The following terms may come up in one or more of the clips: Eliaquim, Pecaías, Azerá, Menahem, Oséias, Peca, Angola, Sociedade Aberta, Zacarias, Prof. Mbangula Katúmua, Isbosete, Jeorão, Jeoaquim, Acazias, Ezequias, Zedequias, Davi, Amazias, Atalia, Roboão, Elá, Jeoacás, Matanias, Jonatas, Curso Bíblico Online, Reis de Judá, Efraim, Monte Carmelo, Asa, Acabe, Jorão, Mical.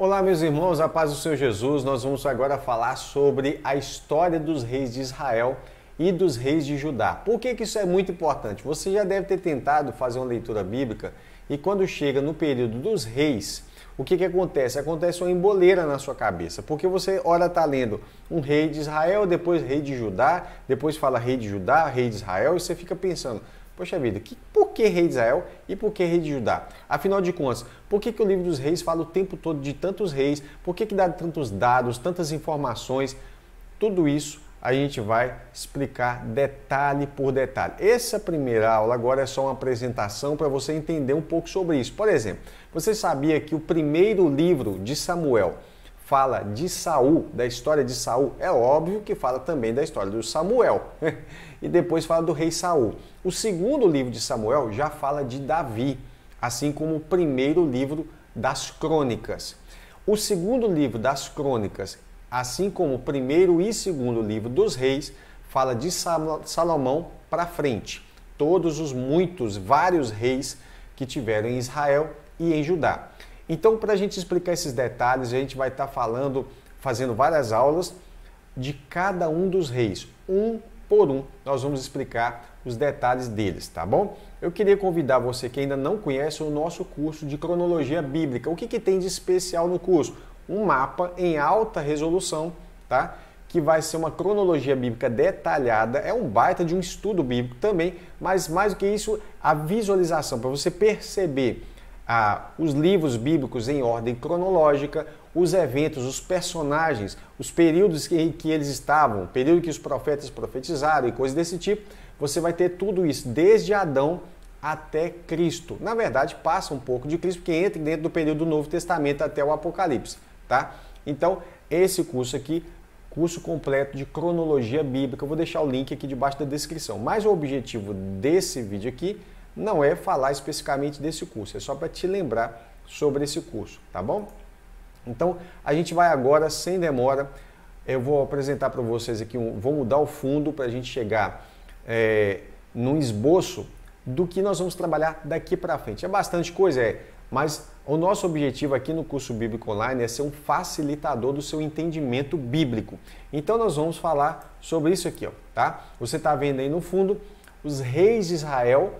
Olá, meus irmãos, a paz do Senhor Jesus. Nós vamos agora falar sobre a história dos reis de Israel e dos reis de Judá. Por que que isso é muito importante? Você já deve ter tentado fazer uma leitura bíblica e quando chega no período dos reis, o que que acontece? Acontece uma emboleira na sua cabeça, porque você ora está lendo um rei de Israel, depois rei de Judá, depois fala rei de Judá, rei de Israel, e você fica pensando, poxa vida, por que rei de Israel e por que rei de Judá? Afinal de contas, por que que o livro dos reis fala o tempo todo de tantos reis? Por que que dá tantos dados, tantas informações? Tudo isso a gente vai explicar detalhe por detalhe. Essa primeira aula agora é só uma apresentação para você entender um pouco sobre isso. Por exemplo, você sabia que o primeiro livro de Samuel fala de Saul, da história de Saul? É óbvio que fala também da história do Samuel. E depois fala do rei Saul. O segundo livro de Samuel já fala de Davi, assim como o primeiro livro das Crônicas. O segundo livro das Crônicas, assim como o primeiro e segundo livro dos reis, fala de Salomão para frente. Todos os vários reis que tiveram em Israel e em Judá. Então, para a gente explicar esses detalhes, a gente vai estar fazendo várias aulas de cada um dos reis. Um por um, nós vamos explicar os detalhes deles, tá bom? Eu queria convidar você que ainda não conhece o nosso curso de cronologia bíblica. O que que tem de especial no curso? Um mapa em alta resolução, tá? Que vai ser uma cronologia bíblica detalhada, é um baita de um estudo bíblico também, mas mais do que isso, a visualização, para você perceber os livros bíblicos em ordem cronológica, os eventos, os personagens, os períodos em que eles estavam, período que os profetas profetizaram e coisas desse tipo. Você vai ter tudo isso, desde Adão até Cristo. Na verdade, passa um pouco de Cristo, porque entra dentro do período do Novo Testamento até o Apocalipse. Tá? Então, esse curso aqui, curso completo de cronologia bíblica, eu vou deixar o link aqui debaixo da descrição. Mas o objetivo desse vídeo aqui não é falar especificamente desse curso, é só para te lembrar sobre esse curso, tá bom? Então, a gente vai agora, sem demora, eu vou apresentar para vocês aqui, vou mudar o fundo para a gente chegar num esboço do que nós vamos trabalhar daqui para frente. É bastante coisa, mas o nosso objetivo aqui no curso Bíblico Online é ser um facilitador do seu entendimento bíblico. Então nós vamos falar sobre isso aqui, ó, tá? Você está vendo aí no fundo os reis de Israel,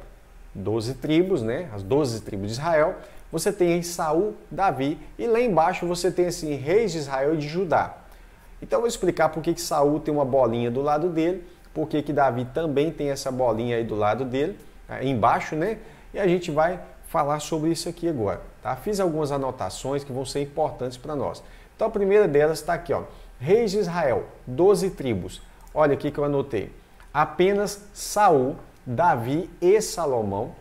12 tribos, né? As 12 tribos de Israel. Você tem aí Saul, Davi e lá embaixo você tem assim reis de Israel e de Judá. Então eu vou explicar por que que Saul tem uma bolinha do lado dele, por que que Davi também tem essa bolinha aí do lado dele, aí embaixo, né? E a gente vai falar sobre isso aqui agora, tá? Fiz algumas anotações que vão ser importantes para nós. Então a primeira delas está aqui, ó. Reis de Israel, 12 tribos. Olha aqui que eu anotei. Apenas Saul, Davi e Salomão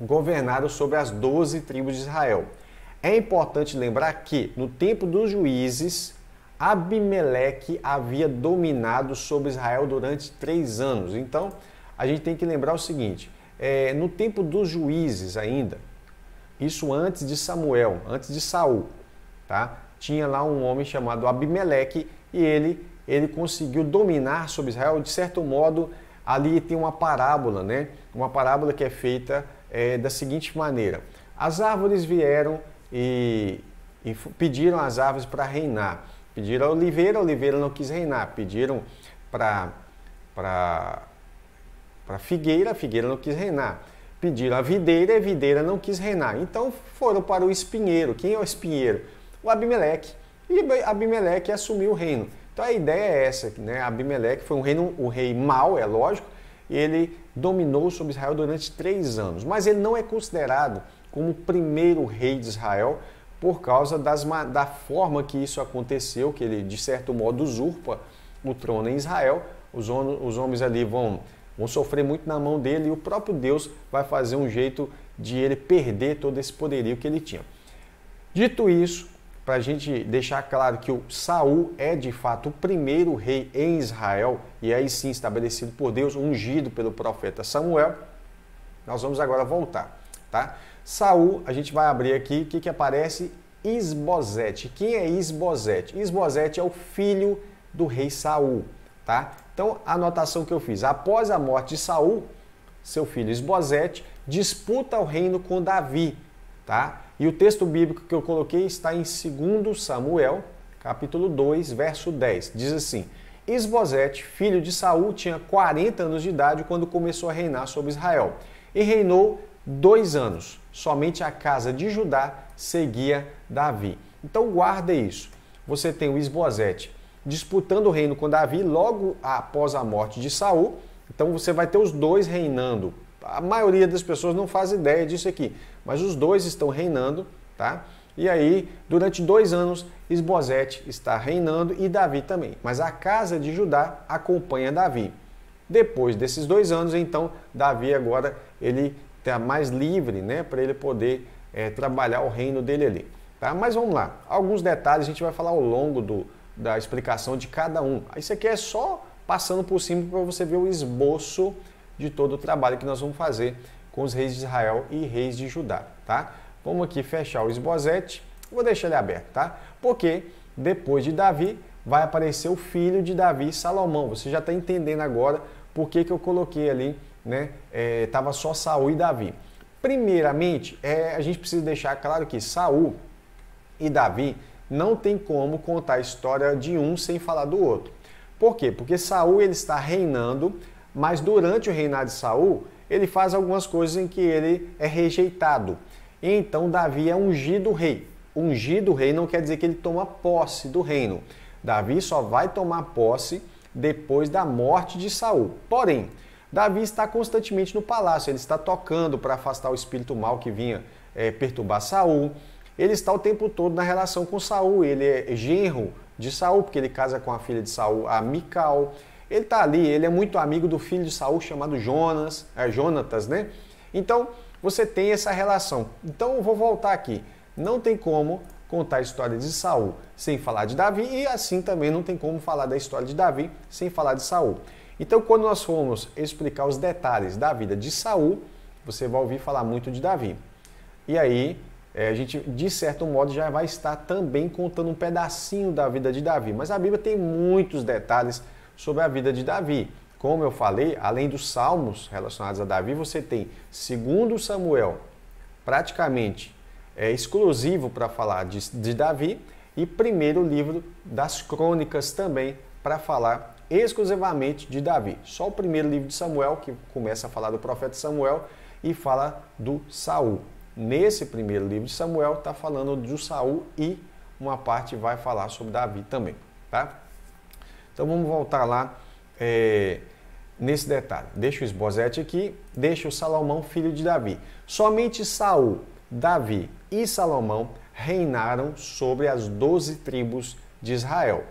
governaram sobre as 12 tribos de Israel. É importante lembrar que no tempo dos juízes, Abimeleque havia dominado sobre Israel durante 3 anos. Então, a gente tem que lembrar o seguinte, no tempo dos juízes ainda, isso antes de Samuel, antes de Saul, tá? Tinha lá um homem chamado Abimeleque e ele conseguiu dominar sobre Israel. De certo modo, ali tem uma parábola, né? Uma parábola que é feita da seguinte maneira. As árvores vieram e pediram às árvores para reinar. Pediram a oliveira não quis reinar. Pediram para figueira, a figueira não quis reinar. Pediram a videira não quis reinar. Então foram para o espinheiro. Quem é o espinheiro? O Abimeleque. E Abimeleque assumiu o reino. Então a ideia é essa, né? Abimeleque foi o rei mau, é lógico. Ele dominou sobre Israel durante 3 anos. Mas ele não é considerado como o primeiro rei de Israel por causa da forma que isso aconteceu, que ele, de certo modo, usurpa o trono em Israel. Os homens ali vão sofrer muito na mão dele e o próprio Deus vai fazer um jeito de ele perder todo esse poderio que ele tinha. Dito isso, para a gente deixar claro que o Saul é de fato o primeiro rei em Israel e aí sim estabelecido por Deus, ungido pelo profeta Samuel, nós vamos agora voltar, tá? Saul, a gente vai abrir aqui, o que que aparece? Isbosete. Quem é Isbosete? Isbosete é o filho do rei Saul, tá? Então, a anotação que eu fiz, após a morte de Saul, seu filho Isbosete disputa o reino com Davi, tá? E o texto bíblico que eu coloquei está em 2 Samuel, capítulo 2, verso 10. Diz assim: Isbosete, filho de Saul, tinha 40 anos de idade quando começou a reinar sobre Israel. E reinou 2 anos. Somente a casa de Judá seguia Davi. Então guarda isso. Você tem o Isbosete disputando o reino com Davi logo após a morte de Saul. Então você vai ter os dois reinando. A maioria das pessoas não faz ideia disso aqui, mas os dois estão reinando, tá? E aí, durante 2 anos, Isbosete está reinando e Davi também. Mas a casa de Judá acompanha Davi. Depois desses 2 anos, então, Davi agora ele está mais livre, né? Para ele poder trabalhar o reino dele ali. Tá? Mas vamos lá. Alguns detalhes a gente vai falar ao longo da explicação de cada um. Isso aqui é só passando por cima para você ver o esboço de todo o trabalho que nós vamos fazer com os reis de Israel e reis de Judá, tá? Vamos aqui fechar o Isbosete, vou deixar ele aberto, tá? Porque depois de Davi vai aparecer o filho de Davi, Salomão. Você já está entendendo agora por que eu coloquei ali, né? Tava só Saul e Davi. Primeiramente, a gente precisa deixar claro que Saul e Davi não tem como contar a história de um sem falar do outro. Por quê? Porque Saul ele está reinando, mas durante o reinado de Saul, ele faz algumas coisas em que ele é rejeitado. Então, Davi é ungido rei. Ungido rei não quer dizer que ele toma posse do reino. Davi só vai tomar posse depois da morte de Saul. Porém, Davi está constantemente no palácio. Ele está tocando para afastar o espírito mal que vinha perturbar Saul. Ele está o tempo todo na relação com Saul. Ele é genro de Saul, porque ele casa com a filha de Saul, a Mical. Ele está ali, ele é muito amigo do filho de Saul chamado Jonatas, né? Então, você tem essa relação. Então, eu vou voltar aqui. Não tem como contar a história de Saul sem falar de Davi, e assim também não tem como falar da história de Davi sem falar de Saul. Então, quando nós formos explicar os detalhes da vida de Saul, você vai ouvir falar muito de Davi. E aí, a gente, de certo modo, já vai estar também contando um pedacinho da vida de Davi. Mas a Bíblia tem muitos detalhes sobre a vida de Davi. Como eu falei, além dos salmos relacionados a Davi, você tem 2 Samuel, praticamente exclusivo para falar de Davi, e primeiro livro das crônicas também para falar exclusivamente de Davi. Só o primeiro livro de Samuel, que começa a falar do profeta Samuel e fala do Saul. Nesse primeiro livro de Samuel está falando do Saul e uma parte vai falar sobre Davi também, tá? Então vamos voltar lá nesse detalhe. Deixa o Isbosete aqui, deixa o Salomão, filho de Davi. Somente Saul, Davi e Salomão reinaram sobre as 12 tribos de Israel.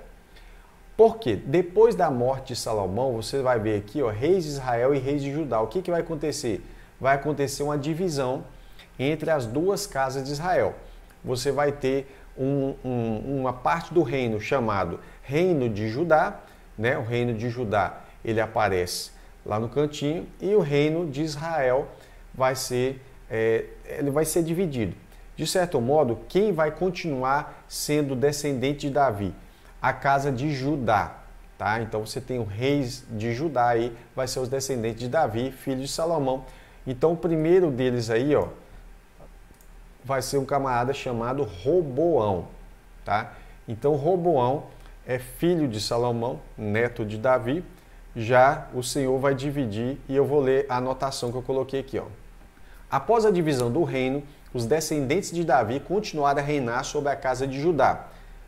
Por quê? Depois da morte de Salomão, você vai ver aqui, ó, reis de Israel e reis de Judá. O que que vai acontecer? Vai acontecer uma divisão entre as duas casas de Israel. Você vai ter uma parte do reino chamado Reino de Judá, né? O Reino de Judá, ele aparece lá no cantinho, e o Reino de Israel vai ser, ele vai ser dividido. De certo modo, quem vai continuar sendo descendente de Davi? A casa de Judá, tá? Então você tem o reis de Judá aí, vai ser os descendentes de Davi, filho de Salomão. Então o primeiro deles aí, ó, vai ser um camarada chamado Roboão, tá? Então Roboão é filho de Salomão, neto de Davi. Já o Senhor vai dividir, e eu vou ler a anotação que eu coloquei aqui, ó. Após a divisão do reino, os descendentes de Davi continuaram a reinar sobre a casa de Judá.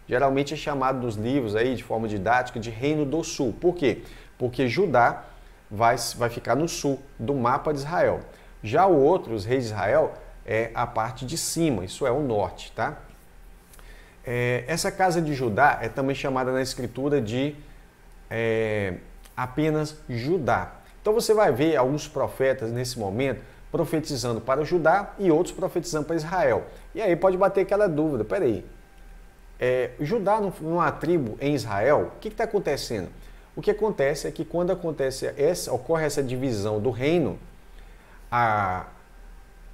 Geralmente é chamado nos livros aí, de forma didática, de Reino do Sul. Por quê? Porque Judá vai ficar no sul do mapa de Israel. Já o outro, os reis de Israel, é a parte de cima, isso é o norte, tá? Essa casa de Judá é também chamada na escritura de apenas Judá. Então você vai ver alguns profetas nesse momento profetizando para Judá e outros profetizando para Israel. E aí pode bater aquela dúvida, peraí, Judá não é tribo em Israel? O que está acontecendo? O que acontece é que quando ocorre essa divisão do reino,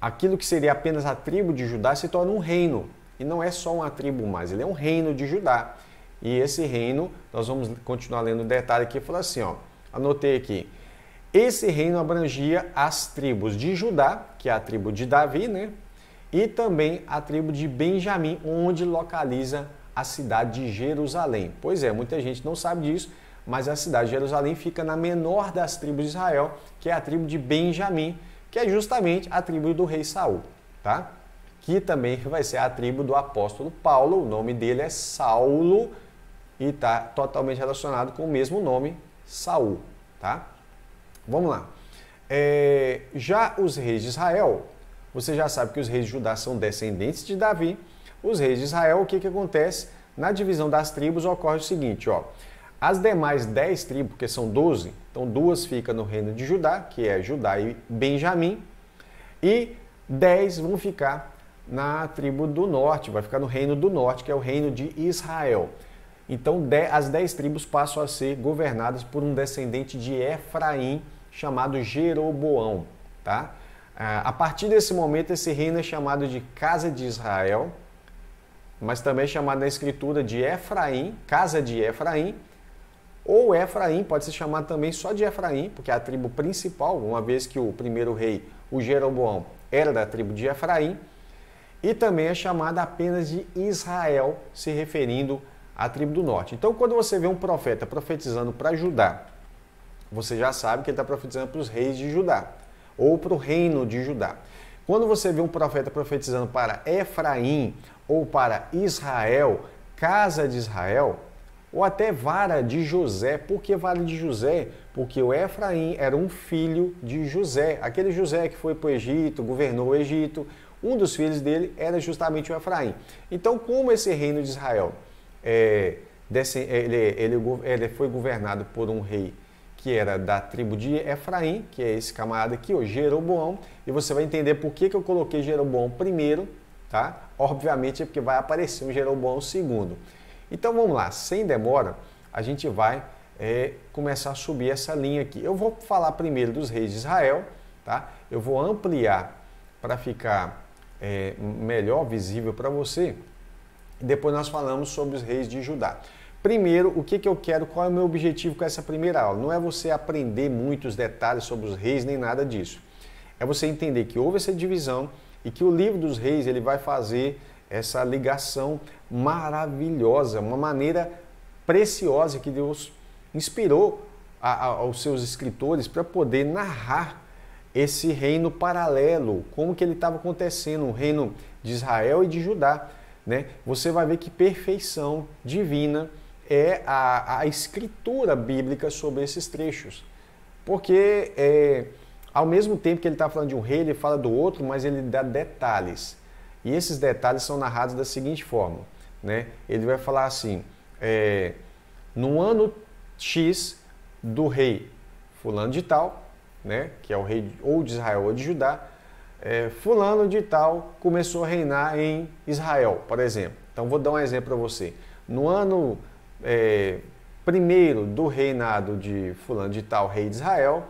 aquilo que seria apenas a tribo de Judá se torna um reino. E não é só uma tribo mais, ele é um reino de Judá. E esse reino, nós vamos continuar lendo o detalhe aqui, falando assim, ó, anotei aqui. Esse reino abrangia as tribos de Judá, que é a tribo de Davi, né? e também a tribo de Benjamim, onde localiza a cidade de Jerusalém. Pois é, muita gente não sabe disso, mas a cidade de Jerusalém fica na menor das tribos de Israel, que é a tribo de Benjamim, que é justamente a tribo do rei Saul, tá? Que também vai ser a tribo do apóstolo Paulo, o nome dele é Saulo e está totalmente relacionado com o mesmo nome, Saul, tá? Vamos lá. Já os reis de Israel, você já sabe que os reis de Judá são descendentes de Davi. Os reis de Israel, o que acontece? Na divisão das tribos ocorre o seguinte, ó. As demais 10 tribos, que são 12, então 2 ficam no reino de Judá, que é Judá e Benjamim, e 10 vão ficar na tribo do norte, vai ficar no reino do norte, que é o reino de Israel. Então as 10 tribos passam a ser governadas por um descendente de Efraim, chamado Jeroboão, tá? A partir desse momento, esse reino é chamado de Casa de Israel, mas também é chamado na escritura de Efraim, Casa de Efraim, ou Efraim, pode ser chamado também só de Efraim, porque é a tribo principal, uma vez que o primeiro rei, o Jeroboão, era da tribo de Efraim, e também é chamada apenas de Israel, se referindo à tribo do norte. Então, quando você vê um profeta profetizando para Judá, você já sabe que ele está profetizando para os reis de Judá, ou para o reino de Judá. Quando você vê um profeta profetizando para Efraim, ou para Israel, Casa de Israel, ou até vara de José. Por que vara de José? Porque o Efraim era um filho de José. Aquele José que foi para o Egito, governou o Egito, um dos filhos dele era justamente o Efraim. Então, como esse reino de Israel, ele foi governado por um rei que era da tribo de Efraim, que é esse camarada aqui, o Jeroboão, e você vai entender por que eu coloquei Jeroboão primeiro, tá? Obviamente é porque vai aparecer um Jeroboão segundo. Então vamos lá, sem demora, a gente vai começar a subir essa linha aqui. Eu vou falar primeiro dos reis de Israel, tá? Eu vou ampliar para ficar melhor visível para você. Depois nós falamos sobre os reis de Judá. Primeiro, o que eu quero, qual é o meu objetivo com essa primeira aula? Não é você aprender muitos detalhes sobre os reis, nem nada disso. É você entender que houve essa divisão e que o livro dos reis ele vai fazer essa ligação maravilhosa, uma maneira preciosa que Deus inspirou aos seus escritores para poder narrar esse reino paralelo, como que ele estava acontecendo, o reino de Israel e de Judá, né? Você vai ver que perfeição divina é a escritura bíblica sobre esses trechos, porque ao mesmo tempo que ele está falando de um rei, ele fala do outro, mas ele dá detalhes. E esses detalhes são narrados da seguinte forma, né? Ele vai falar assim, no ano X do rei fulano de tal, né? Que é o rei ou de Israel ou de Judá, fulano de tal começou a reinar em Israel, por exemplo. Então vou dar um exemplo para você. No ano primeiro do reinado de fulano de tal, rei de Israel,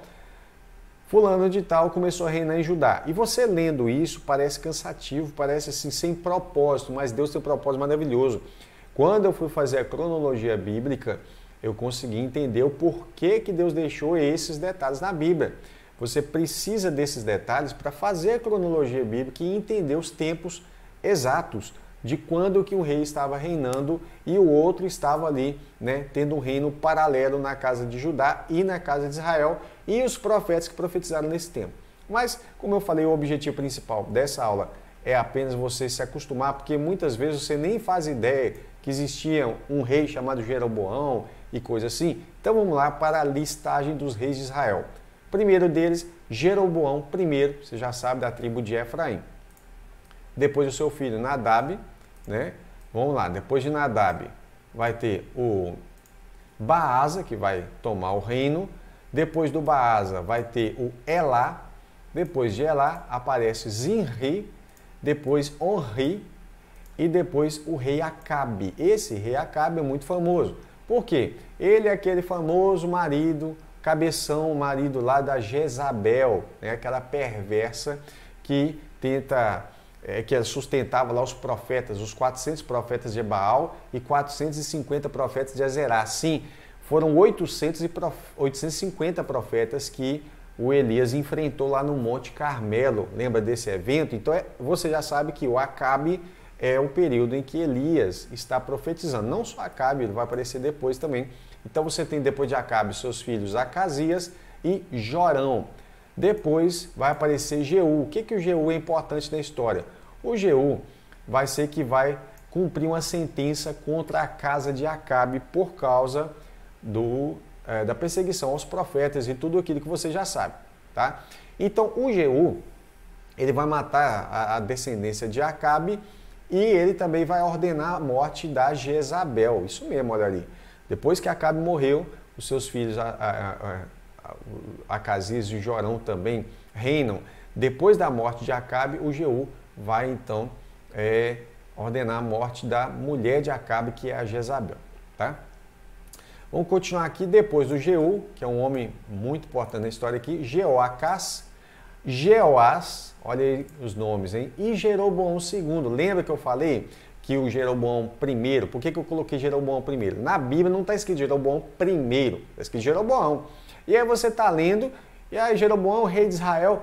fulano de tal começou a reinar em Judá. E você lendo isso parece cansativo, parece assim sem propósito, mas Deus tem um propósito maravilhoso. Quando eu fui fazer a cronologia bíblica, eu consegui entender o porquê que Deus deixou esses detalhes na Bíblia. Você precisa desses detalhes para fazer a cronologia bíblica e entender os tempos exatos de quando que um rei estava reinando e o outro estava ali, né, tendo um reino paralelo na casa de Judá e na casa de Israel, e os profetas que profetizaram nesse tempo. Mas, como eu falei, o objetivo principal dessa aula é apenas você se acostumar, porque muitas vezes você nem faz ideia que existia um rei chamado Jeroboão e coisa assim. Então vamos lá para a listagem dos reis de Israel. Primeiro deles, Jeroboão I, você já sabe, da tribo de Efraim. Depois o seu filho Nadab, né? Vamos lá, depois de Nadab vai ter o Baasa, que vai tomar o reino. Depois do Baasa vai ter o Elá, depois de Elá aparece Zinri, depois Onri e depois o rei Acabe. Esse rei Acabe é muito famoso, por quê? Ele é aquele famoso marido, cabeção, marido lá da Jezabel, né? Aquela perversa que tenta, que sustentava lá os profetas, os 400 profetas de Baal e 450 profetas de Azerá. Sim, foram 850 profetas que o Elias enfrentou lá no Monte Carmelo. Lembra desse evento? Então você já sabe que o Acabe é o período em que Elias está profetizando. Não só Acabe, ele vai aparecer depois também. Então você tem depois de Acabe seus filhos Acazias e Jorão. Depois vai aparecer Jeú. O que que o Jeú é importante na história? O Jeú vai ser que vai cumprir uma sentença contra a casa de Acabe por causa da perseguição aos profetas e tudo aquilo que você já sabe, tá? Então o Jeú, ele vai matar a descendência de Acabe e ele também vai ordenar a morte da Jezabel. Isso mesmo, olha ali. Depois que Acabe morreu, os seus filhos Acazias e Jorão também reinam. Depois da morte de Acabe, o Jeú vai então ordenar a morte da mulher de Acabe, que é a Jezabel, tá? Vamos continuar aqui. Depois do Jeú, que é um homem muito importante na história aqui, Jeoacás, Jeoás, olha aí os nomes, hein? E Jeroboão II. Lembra que eu falei que o Jeroboão I, por que eu coloquei Jeroboão I? Na Bíblia não está escrito Jeroboão I, está escrito Jeroboão. E aí você está lendo, e aí Jeroboão, rei de Israel,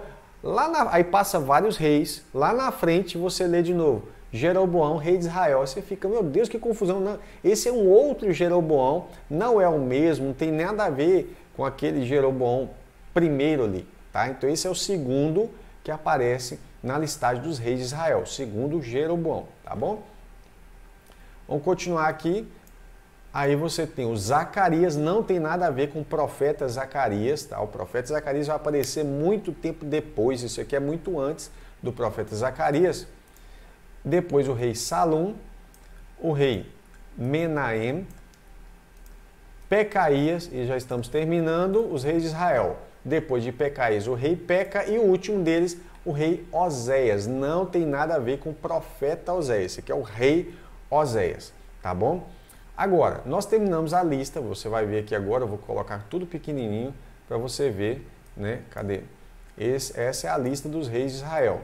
aí passa vários reis, lá na frente você lê de novo, Jeroboão, rei de Israel. Você fica, meu Deus, que confusão. Não, esse é um outro Jeroboão, não é o mesmo, não tem nada a ver com aquele Jeroboão I ali, tá? Então esse é o segundo que aparece na listagem dos reis de Israel, segundo Jeroboão, tá bom? Vamos continuar aqui. Aí você tem o Zacarias, não tem nada a ver com o profeta Zacarias, tá? O profeta Zacarias vai aparecer muito tempo depois, isso aqui é muito antes do profeta Zacarias. Depois o rei Salom, o rei Menahem, Pecaías, e já estamos terminando, os reis de Israel. Depois de Pecaías, o rei Peca e o último deles, o rei Oséias. Não tem nada a ver com o profeta Oséias, esse aqui é o rei Oséias, tá bom? Agora, nós terminamos a lista, você vai ver aqui agora, eu vou colocar tudo pequenininho para você ver, né? Cadê? Essa é a lista dos reis de Israel.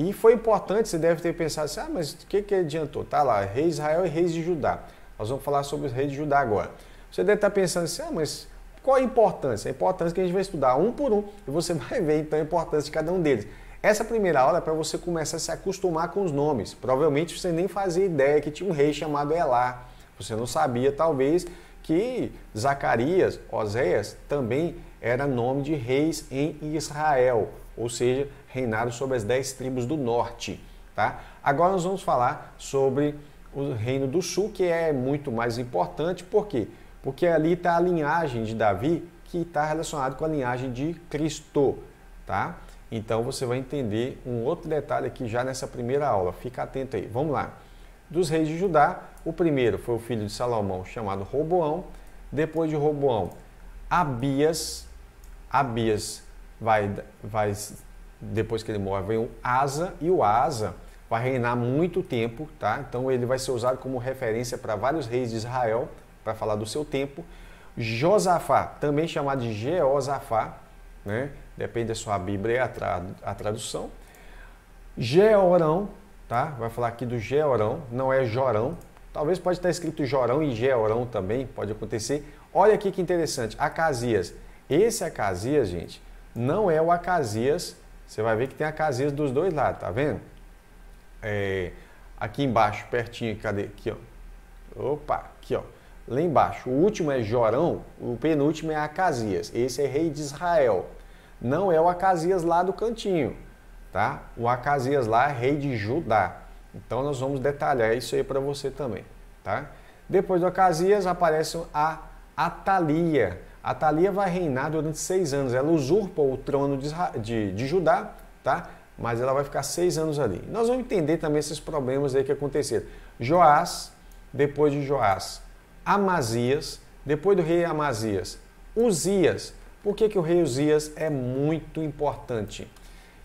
E foi importante, você deve ter pensado assim, ah, mas o que adiantou? Tá lá, reis de Israel e reis de Judá. Nós vamos falar sobre os reis de Judá agora. Você deve estar pensando assim, ah, mas qual a importância? A importância é que a gente vai estudar um por um e você vai ver então a importância de cada um deles. Essa primeira aula é para você começar a se acostumar com os nomes. Provavelmente você nem fazia ideia que tinha um rei chamado Elá. Você não sabia, talvez, que Zacarias, Oséias, também era nome de reis em Israel, ou seja, reinaram sobre as 10 tribos do norte, tá? Agora nós vamos falar sobre o reino do sul, que é muito mais importante. Por quê? Porque ali está a linhagem de Davi, que está relacionada com a linhagem de Cristo, tá? Então você vai entender um outro detalhe aqui já nessa primeira aula. Fica atento aí. Vamos lá. Dos reis de Judá, o primeiro foi o filho de Salomão, chamado Roboão. Depois de Roboão, Abias. Abias vai depois que ele morre, vem o Asa, e o Asa vai reinar muito tempo, tá? Então ele vai ser usado como referência para vários reis de Israel, para falar do seu tempo. Josafá, também chamado de Jeosafá, né? Depende da sua Bíblia, a tradução. Jeorão, tá? Vai falar aqui do Jeorão, não é Jorão. Talvez pode estar escrito Jorão e Jeorão também, pode acontecer. Olha aqui que interessante, Acazias. Esse Acazias, gente, não é o Acazias. Você vai ver que tem Acazias dos dois lados, tá vendo? Aqui embaixo, pertinho, cadê? Aqui, ó. Opa, aqui, ó. Lá embaixo, o último é Jorão, o penúltimo é Acazias. Esse é rei de Israel. Não é o Acazias lá do cantinho, tá? O Acazias lá é rei de Judá. Então nós vamos detalhar isso aí para você também, tá? Depois do Acazias aparece a Atalia. Atalia vai reinar durante 6 anos. Ela usurpa o trono de Judá, tá? Mas ela vai ficar 6 anos ali. Nós vamos entender também esses problemas aí que aconteceram. Joás, depois de Joás, Amazias, depois do rei Amazias, Uzias. Por que o rei Uzias é muito importante?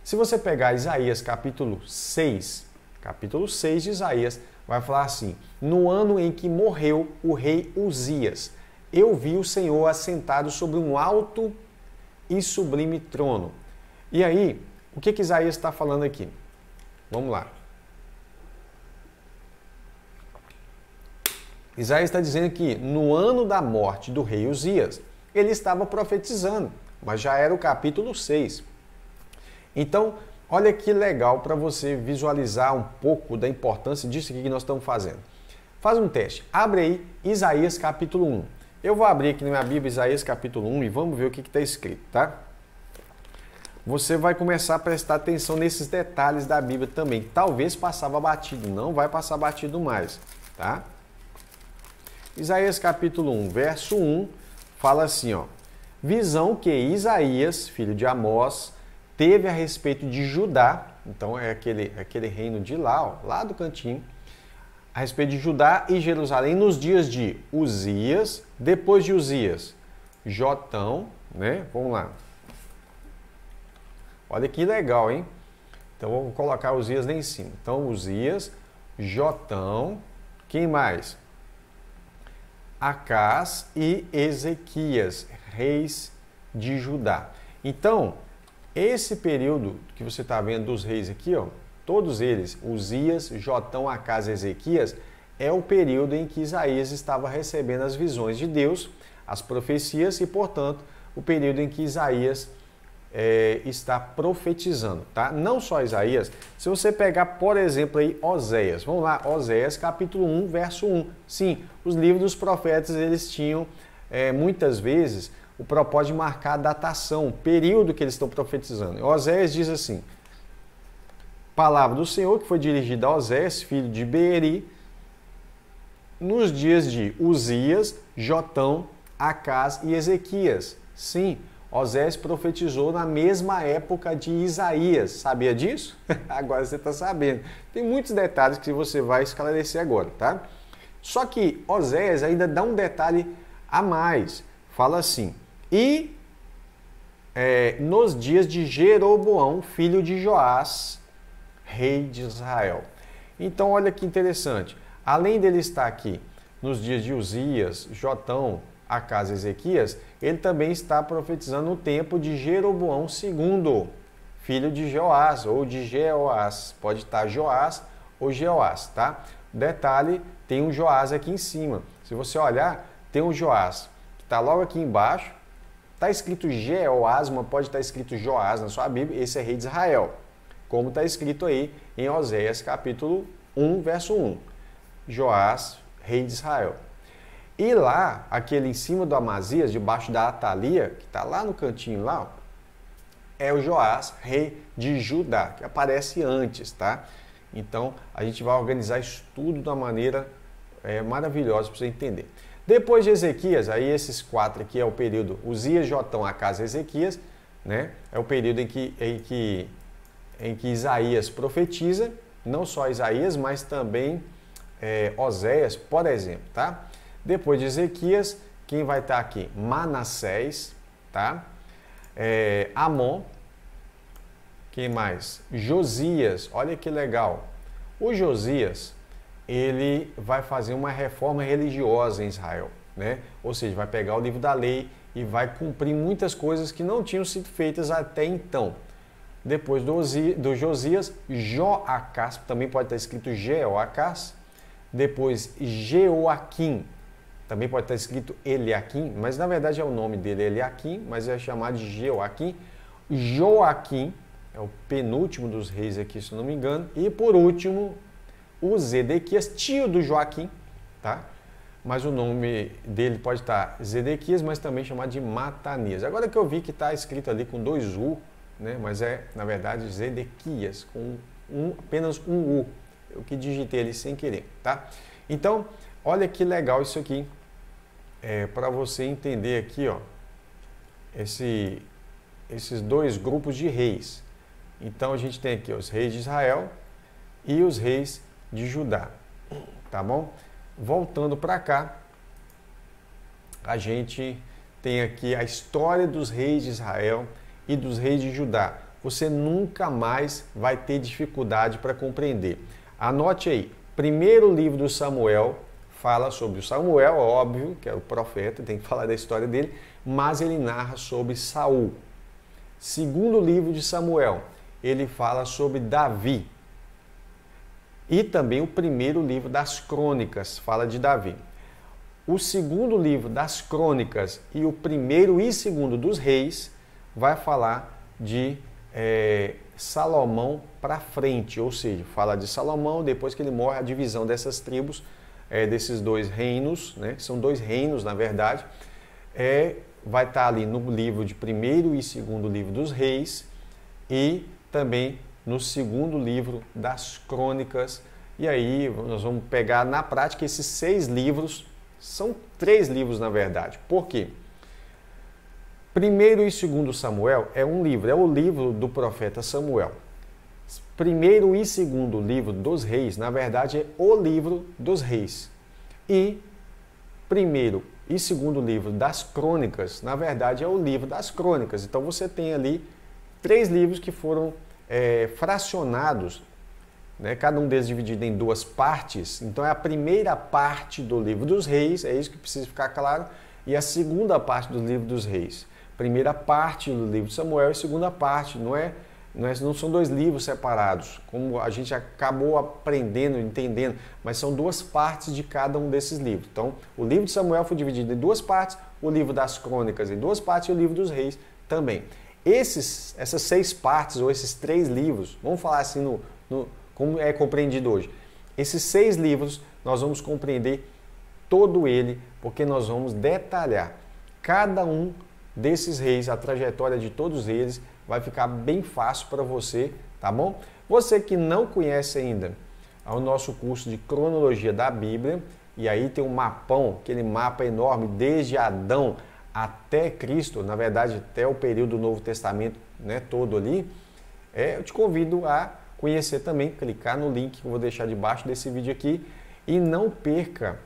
Se você pegar Isaías capítulo 6 de Isaías, vai falar assim: no ano em que morreu o rei Uzias, eu vi o Senhor assentado sobre um alto e sublime trono. E aí, o que Isaías está falando aqui? Vamos lá. Isaías está dizendo que no ano da morte do rei Uzias, ele estava profetizando. mas já era o capítulo 6. Então, olha que legal para você visualizar um pouco da importância disso aqui que nós estamos fazendo. Faz um teste. Abre aí Isaías capítulo 1. Eu vou abrir aqui na minha Bíblia Isaías capítulo 1 e vamos ver o que está escrito, tá? Você vai começar a prestar atenção nesses detalhes da Bíblia também. Talvez passava batido, não vai passar batido mais, tá? Isaías capítulo 1, verso 1, fala assim, ó. Visão que Isaías, filho de Amós, teve a respeito de Judá, então é aquele reino de lá, ó, lá do cantinho, a respeito de Judá e Jerusalém nos dias de Uzias, depois de Uzias, Jotão, né? Vamos lá. Olha que legal, hein? Então vamos colocar Uzias lá em cima. Então Uzias, Jotão, quem mais? Acaz e Ezequias, reis de Judá. Então, esse período que você está vendo dos reis aqui, ó, todos eles, Uzias, Jotão, Acaz e Ezequias, é o período em que Isaías estava recebendo as visões de Deus, as profecias e, portanto, o período em que Isaías está profetizando, tá? Não só Isaías, se você pegar, por exemplo, aí Oséias, vamos lá, Oséias capítulo 1, verso 1. Sim, os livros dos profetas, eles tinham, muitas vezes, o propósito de marcar a datação, o período que eles estão profetizando. Oséias diz assim, palavra do Senhor que foi dirigida a Oséias, filho de Beeri, nos dias de Uzias, Jotão, Acaz e Ezequias. Sim, Oséias profetizou na mesma época de Isaías. Sabia disso? Agora você está sabendo. Tem muitos detalhes que você vai esclarecer agora, tá? Só que Oséias ainda dá um detalhe a mais. Fala assim, e nos dias de Jeroboão, filho de Joás, rei de Israel. Então, olha que interessante. Além dele estar aqui nos dias de Uzias, Jotão, Acaz e Ezequias, ele também está profetizando o tempo de Jeroboão II, filho de Joás ou de Jeoás. Pode estar Joás ou Jeoás, tá? Detalhe, tem um Joás aqui em cima. Se você olhar, tem um Joás que está logo aqui embaixo. Está escrito Jeoás, mas pode estar escrito Joás na sua Bíblia. Esse é rei de Israel, como está escrito aí em Oséias capítulo 1, verso 1. Joás, rei de Israel. E lá, aquele em cima do Amazias, debaixo da Atalia, que está lá no cantinho lá, é o Joás, rei de Judá, que aparece antes, tá? Então, a gente vai organizar isso tudo de uma maneira maravilhosa para você entender. Depois de Ezequias, aí esses quatro aqui é o período, Uzias, Jotão, Acaz e Ezequias, né? É o período em que Isaías profetiza, não só Isaías, mas também Oséias, por exemplo, tá? Depois de Ezequias, quem vai estar aqui? Manassés, tá? Amon, quem mais? Josias, olha que legal. O Josias, ele vai fazer uma reforma religiosa em Israel, né? Ou seja, vai pegar o livro da lei e vai cumprir muitas coisas que não tinham sido feitas até então. Depois do Josias, Joacás, também pode estar escrito Jeoacás. Depois, Jeoaquim. Também pode estar escrito Eliaquim, mas na verdade é o nome dele, Eliaquim, mas é chamado de Jeoaquim. Joaquim, é o penúltimo dos reis aqui, se não me engano. E por último, o Zedequias, tio do Joaquim, tá? Mas o nome dele pode estar Zedequias, mas também chamado de Matanias. Agora que eu vi que está escrito ali com 2 U, né? Mas é, na verdade, Zedequias, com apenas 1 U. Eu que digitei ali sem querer, tá? Então, olha que legal isso aqui, para você entender aqui, ó, esses dois grupos de reis. Então, a gente tem aqui os reis de Israel e os reis de Judá, tá bom? Voltando para cá, a gente tem aqui a história dos reis de Israel e dos reis de Judá. Você nunca mais vai ter dificuldade para compreender. Anote aí, primeiro livro do Samuel, fala sobre o Samuel, óbvio, que é o profeta, tem que falar da história dele, mas ele narra sobre Saul. Segundo livro de Samuel, ele fala sobre Davi. E também o primeiro livro das Crônicas fala de Davi. O segundo livro das Crônicas e o primeiro e segundo dos Reis vai falar de Salomão para frente, ou seja, fala de Salomão depois que ele morre, a divisão dessas tribos, desses dois reinos, né? São dois reinos, na verdade, vai estar ali no livro de primeiro e segundo livro dos reis e também no segundo livro das crônicas. E aí nós vamos pegar na prática esses seis livros, são três livros na verdade. Por quê? Primeiro e segundo Samuel é um livro, é o livro do profeta Samuel. Primeiro e segundo livro dos reis, na verdade, é o livro dos reis. E primeiro e segundo livro das crônicas, na verdade, é o livro das crônicas. Então você tem ali três livros que foram fracionados, né? Cada um deles dividido em duas partes. Então é a primeira parte do livro dos reis, é isso que precisa ficar claro, e a segunda parte do livro dos reis. Primeira parte do livro de Samuel e segunda parte, não são dois livros separados, como a gente acabou aprendendo, entendendo, mas são duas partes de cada um desses livros. Então, o livro de Samuel foi dividido em duas partes, o livro das crônicas em duas partes e o livro dos reis também. Essas seis partes, ou esses três livros, vamos falar assim como é compreendido hoje, esses seis livros nós vamos compreender todo ele, porque nós vamos detalhar cada um desses reis, a trajetória de todos eles, vai ficar bem fácil para você, tá bom? Você que não conhece ainda o nosso curso de cronologia da Bíblia, e aí tem um mapão, aquele mapa enorme, desde Adão até Cristo, na verdade até o período do Novo Testamento, né, todo ali, eu te convido a conhecer também, clicar no link que eu vou deixar debaixo desse vídeo aqui, e não perca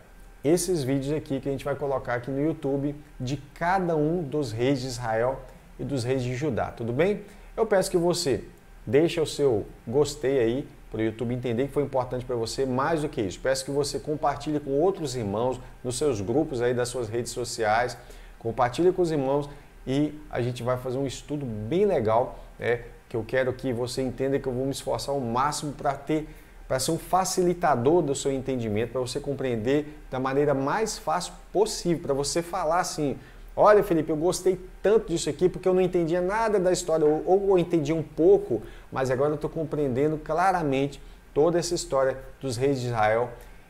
esses vídeos aqui que a gente vai colocar aqui no YouTube de cada um dos reis de Israel e dos reis de Judá, tudo bem? Eu peço que você deixe o seu gostei aí para o YouTube entender que foi importante para você. Mais do que isso, peço que você compartilhe com outros irmãos nos seus grupos aí das suas redes sociais, compartilhe com os irmãos e a gente vai fazer um estudo bem legal, que eu quero que você entenda que eu vou me esforçar ao máximo para ser um facilitador do seu entendimento, para você compreender da maneira mais fácil possível, para você falar assim: olha, Felipe, eu gostei tanto disso aqui porque eu não entendia nada da história, ou eu entendi um pouco, mas agora eu estou compreendendo claramente toda essa história dos reis de Israel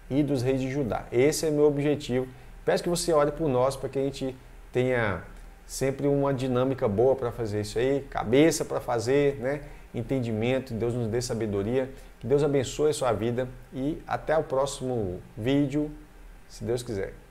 e dos reis de Judá. Esse é meu objetivo. Peço que você olhe por nós para que a gente tenha sempre uma dinâmica boa para fazer isso aí, cabeça para fazer, né? Entendimento, Deus nos dê sabedoria, que Deus abençoe a sua vida e até o próximo vídeo, se Deus quiser.